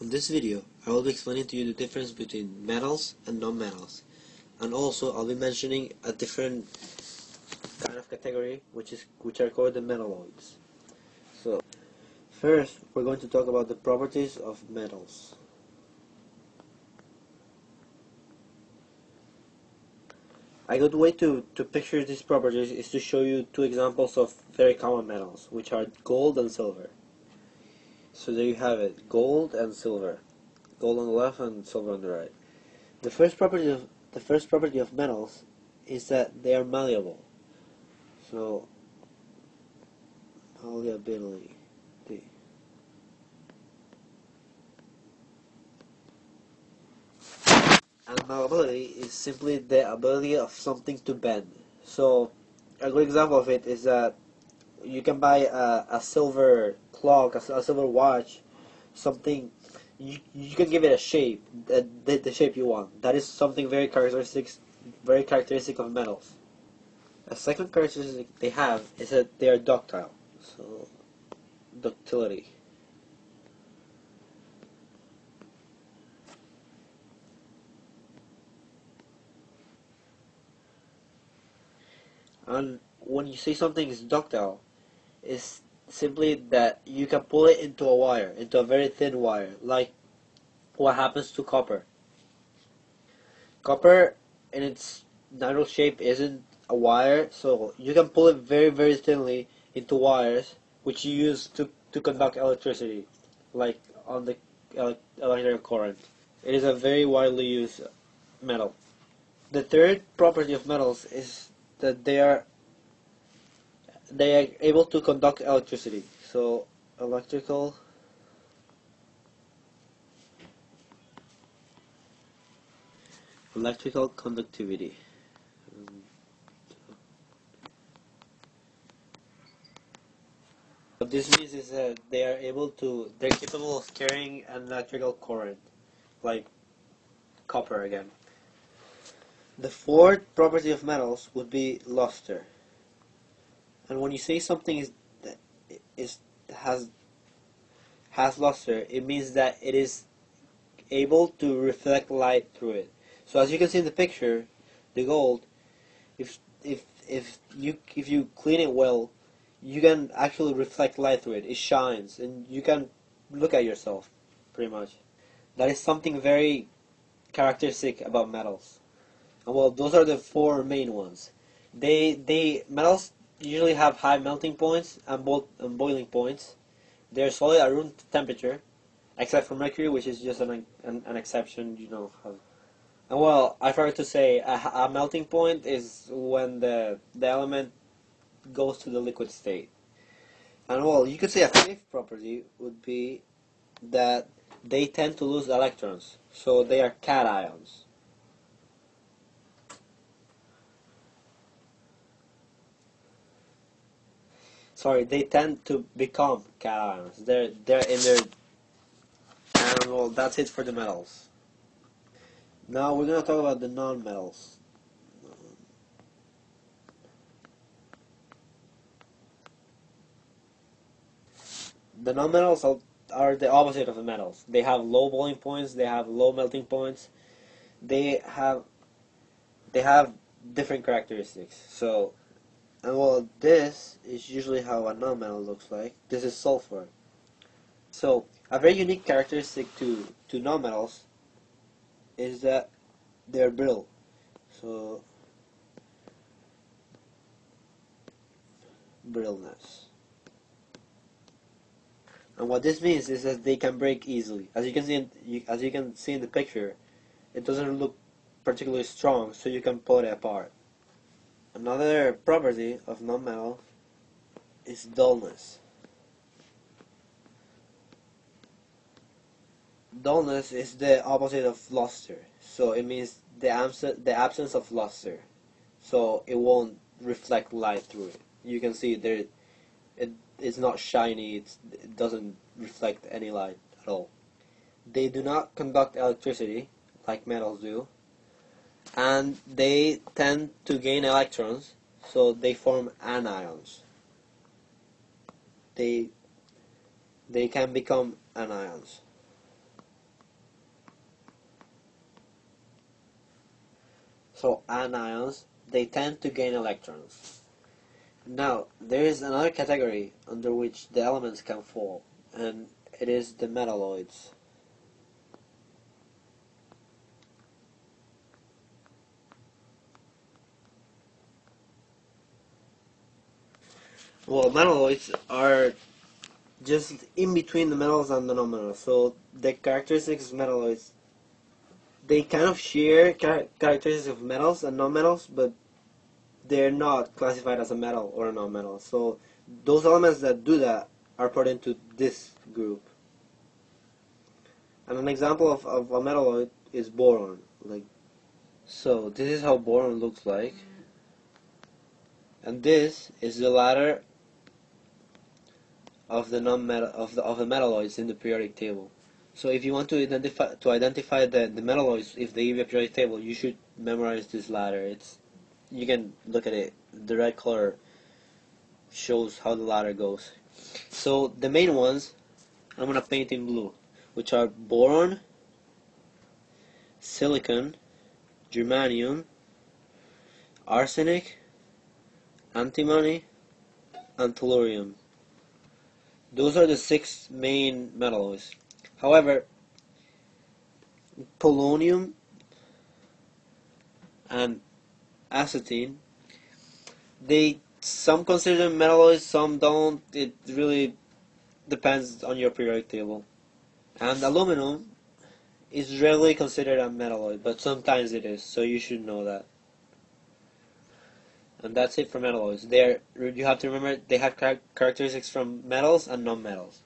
In this video, I will be explaining to you the difference between metals and non-metals, and also I'll be mentioning a different kind of category which are called the metalloids. So, first we're going to talk about the properties of metals. A good way to picture these properties is to show you two examples of very common metals, which are gold and silver. So there you have it, gold and silver. Gold on the left and silver on the right. The first property of metals is that they are malleable. So malleability. And malleability is simply the ability of something to bend. So a good example of it is that you can buy a silver clock, a silver watch, something. You can give it a shape, the shape you want. That is something very characteristic of metals. A second characteristic they have is that they are ductile. So ductility. And when you say something is ductile, it's simply that you can pull it into a wire, into a very thin wire, like what happens to copper. Copper in its natural shape isn't a wire, so you can pull it very, very thinly into wires, which you use to conduct electricity, like on the electric current. It is a very widely used metal. The third property of metals is that they are able to conduct electricity. So electrical conductivity. What this means is that they're capable of carrying an electrical current, like copper again. The fourth property of metals would be luster. And when you say something has luster, it means that it is able to reflect light through it. So as you can see in the picture, the gold, if you clean it well, you can actually reflect light through it. It shines, and you can look at yourself, pretty much. That is something very characteristic about metals. And well, those are the four main ones. Metals usually have high melting points and boiling points. They're solid at room temperature, except for mercury, which is just an exception, you know. And well, I forgot to say, a melting point is when the element goes to the liquid state. And well, you could say a fifth property would be that they tend to lose electrons, so they are cations. Sorry, they tend to become cations. They're in their... And well, that's it for the metals. Now we're going to talk about the non-metals. The non-metals are the opposite of the metals. They have low boiling points, they have low melting points, they have different characteristics. So, and well, this is usually how a nonmetal looks like. This is sulfur. So, a very unique characteristic to nonmetals is that they're brittle. So, brittleness. And what this means is that they can break easily. As you can see in the picture, it doesn't look particularly strong, so you can pull it apart. Another property of nonmetal is dullness. Dullness is the opposite of luster, so it means the absence of luster, so it won't reflect light through it. You can see there, it's not shiny. It doesn't reflect any light at all. They do not conduct electricity like metals do. And they tend to gain electrons, so they form anions. They can become anions. for anions, they tend to gain electrons. Now, there is another category under which the elements can fall, and it is the metalloids. Well, metalloids are just in between the metals and the nonmetals, so the characteristics of metalloids, they kind of share characteristics of metals and nonmetals, but they're not classified as a metal or a nonmetal. So those elements that do that are put into this group. And an example of a metalloid is boron. So this is how boron looks like. And this is the ladder of the metalloids in the periodic table. So if you want to identify the metalloids, if they give a periodic table, you should memorize this ladder. You can look at it. The red color shows how the ladder goes. So the main ones I'm gonna paint in blue, which are boron, silicon, germanium, arsenic, antimony, and tellurium. Those are the 6 main metalloids. However, polonium and acetine, some consider them metalloids, some don't. It really depends on your periodic table. And aluminum is rarely considered a metalloid, but sometimes it is, so you should know that. And that's it for metalloids. You have to remember they have characteristics from metals and non-metals.